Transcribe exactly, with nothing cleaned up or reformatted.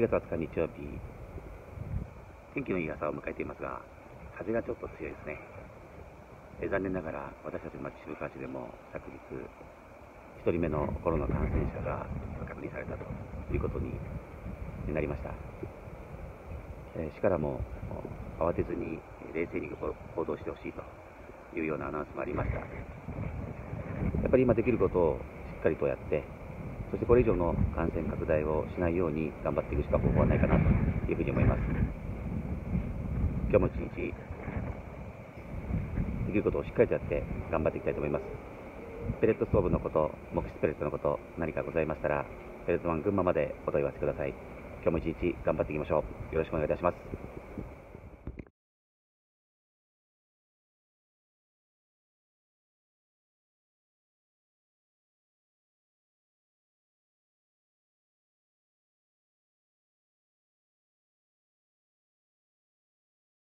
しがつはつか日曜日、天気のいい朝を迎えていますが、風がちょっと強いですね。え残念ながら私たち町渋川市でも昨日ひとりめのコロナ感染者が確認されたということになりました。え市からも慌てずに冷静に行動してほしいというようなアナウンスもありました。やっぱり今できることをしっかりとやって、そしてこれ以上の感染拡大をしないように頑張っていくしか方法はないかなというふうに思います。今日も一日できることをしっかりとやって頑張っていきたいと思います。ペレットストーブのこと、木質ペレットのこと、何かございましたらペレットマン群馬までお問い合わせください。今日も一日頑張っていきましょう。よろしくお願いいたします。